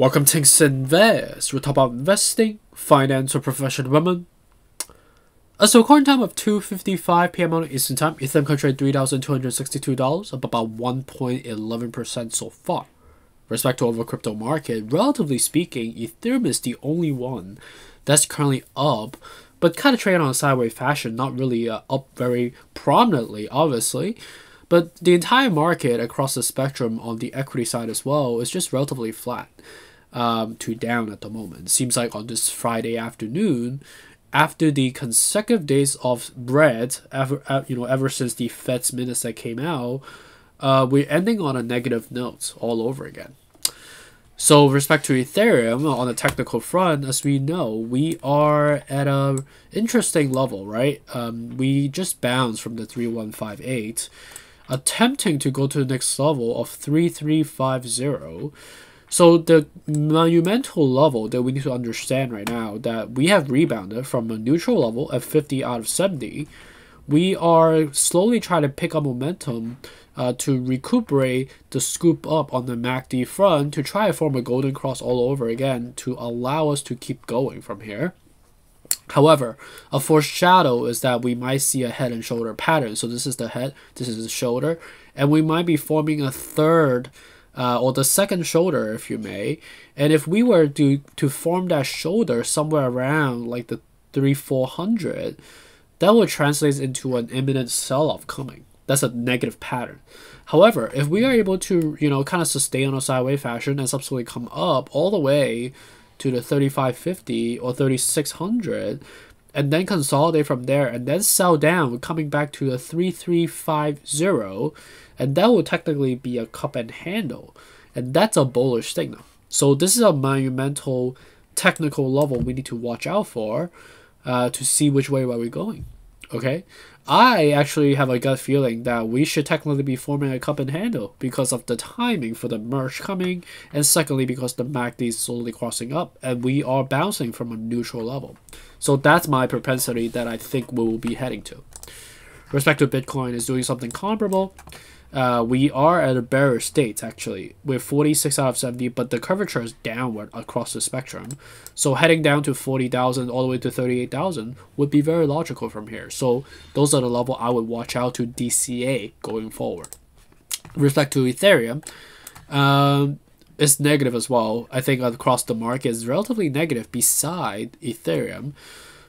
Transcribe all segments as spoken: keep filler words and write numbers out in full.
Welcome to Tings Invest. We talk about investing, finance, or professional women. As of current time of two fifty-five p m on Eastern Time, Ethereum contract three thousand two hundred sixty-two dollars, up about one point one one percent so far. Respect to over crypto market, relatively speaking, Ethereum is the only one that's currently up, but kind of trading on a sideways fashion, not really uh, up very prominently, obviously. But the entire market across the spectrum on the equity side as well is just relatively flat um, to down at the moment. Seems like on this Friday afternoon, after the consecutive days of red, ever, you know, ever since the Fed's minutes that came out, uh, we're ending on a negative note all over again. So with respect to Ethereum on the technical front, as we know, we are at a interesting level, right? Um, we just bounced from the three one five eight, attempting to go to the next level of three three five zero. So the monumental level that we need to understand right now, that we have rebounded from a neutral level at fifty out of seventy. We are slowly trying to pick up momentum uh, to recuperate the scoop up on the M A C D front to try to form a golden cross all over again to allow us to keep going from here. However, a foreshadow is that we might see a head and shoulder pattern. So this is the head, this is the shoulder, and we might be forming a third Uh, or the second shoulder, if you may. And if we were to to form that shoulder somewhere around like the three four hundred, that would translate into an imminent sell-off coming. That's a negative pattern. However, if we are able to, you know, kind of sustain on a sideways fashion and subsequently come up all the way to the thirty-five fifty or thirty-six hundred, and then consolidate from there and then sell down, coming back to the three three five zero, and that will technically be a cup and handle, and that's a bullish signal. So this is a monumental technical level we need to watch out for uh, to see which way are we going. Okay, I actually have a gut feeling that we should technically be forming a cup and handle because of the timing for the merge coming, and secondly because the M A C D is slowly crossing up and we are bouncing from a neutral level. So that's my propensity that I think we will be heading to. Respect to Bitcoin is doing something comparable. Uh, we are at a bearish state actually. We're forty-six out of seventy, but the curvature is downward across the spectrum. So heading down to forty thousand all the way to thirty-eight thousand would be very logical from here. So those are the level I would watch out to D C A going forward. Respect to Ethereum, um, it's negative as well. I think across the market is relatively negative beside Ethereum.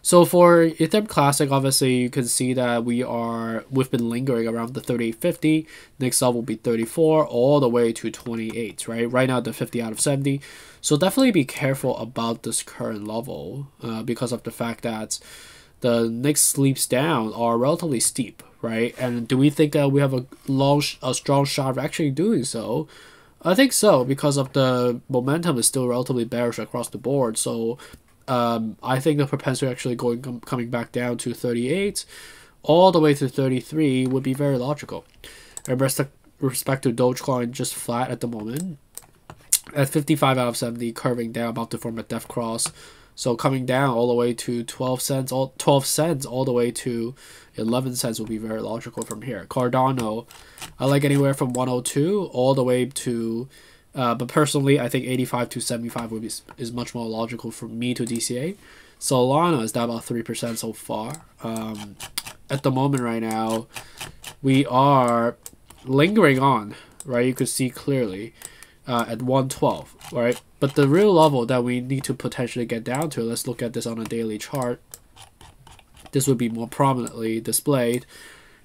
So for Ethereum Classic, obviously you can see that we are we've been lingering around the thirty-eight fifty. Next up will be thirty-four all the way to twenty-eight, right? Right now the fifty out of seventy. So definitely be careful about this current level uh, because of the fact that the next sweeps down are relatively steep, right? And do we think that we have a long, a strong shot of actually doing so? I think so, because of the momentum is still relatively bearish across the board. So Um, I think the propensity actually going com coming back down to thirty-eight all the way to thirty-three would be very logical. And respect to Dogecoin, just flat at the moment at fifty-five out of seventy, curving down about to form a death cross. So coming down all the way to twelve cents, all twelve cents all the way to eleven cents will be very logical from here. Cardano, I like anywhere from one oh two all the way to Uh, but personally, I think eighty-five to seventy-five would be, is much more logical for me to D C A. Solana is down about three percent so far. Um, at the moment right now, we are lingering on, right? You could see clearly uh, at one twelve, right? But the real level that we need to potentially get down to, let's look at this on a daily chart. This would be more prominently displayed.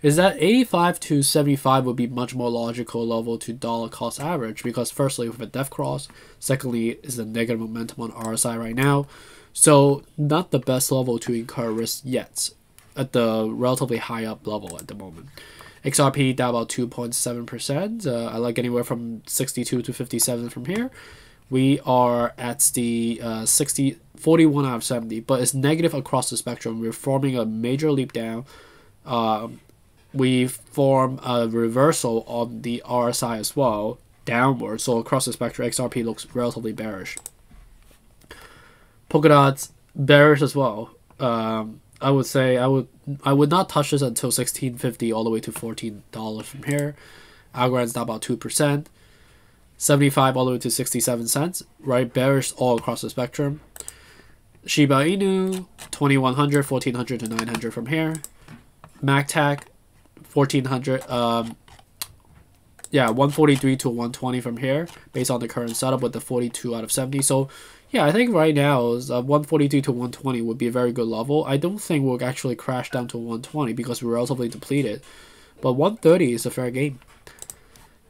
Is that eighty-five to seventy-five would be much more logical level to dollar cost average, because firstly we have a death cross, secondly is the negative momentum on R S I right now, so not the best level to incur risk yet at the relatively high up level at the moment. X R P down about two point seven percent. uh, I like anywhere from sixty-two to fifty-seven from here. We are at the uh, sixty, forty-one out of seventy, but it's negative across the spectrum. We're forming a major leap down. um, We form a reversal on the R S I as well, downward. So across the spectrum, X R P looks relatively bearish. Polkadot's bearish as well. Um, I would say I would I would not touch this until sixteen fifty all the way to fourteen dollars from here. Algorand's down about two percent. seventy-five all the way to sixty-seven cents, right? Bearish all across the spectrum. Shiba Inu, twenty-one hundred, fourteen hundred to nine hundred from here. MacTac, fourteen hundred, um, yeah, one forty-three to one twenty from here, based on the current setup with the forty-two out of seventy. So, yeah, I think right now is uh, one forty-two to one twenty would be a very good level. I don't think we'll actually crash down to one twenty because we're relatively depleted, but one thirty is a fair game.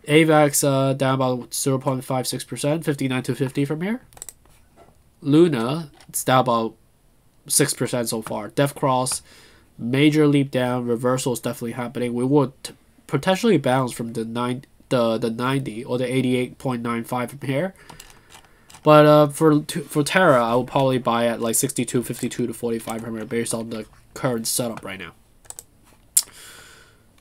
AVAX uh, down about zero point five six percent, fifty-nine to fifty from here. Luna, it's down about six percent so far. Death Cross, major leap down. Reversal is definitely happening. We would potentially bounce from the nine, the the ninety or the eighty-eight point nine five from here. But uh, for for Terra, I would probably buy at like sixty-two, fifty-two to forty-five from here based on the current setup right now.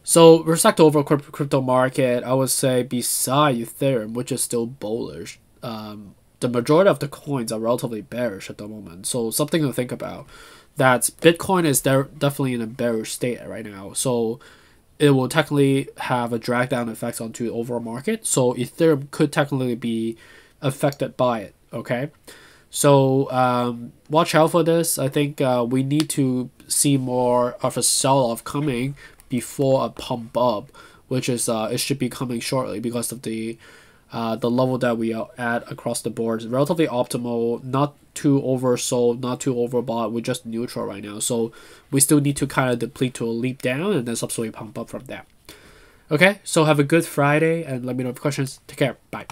So, respect to overall crypto market, I would say beside Ethereum, which is still bullish, um, the majority of the coins are relatively bearish at the moment. So, something to think about. That's Bitcoin is de definitely in a bearish state right now. So, it will technically have a drag down effect onto the overall market. So, Ethereum could technically be affected by it. Okay. So, um, watch out for this. I think uh, we need to see more of a sell-off coming before a pump up, which is uh, it should be coming shortly because of the uh, the level that we are at across the board. It's relatively optimal, not too oversold, not too overbought. We're just neutral right now, so we still need to kind of deplete to a leap down and then subsequently pump up from there. Okay, so have a good Friday and let me know if questions. Take care. Bye.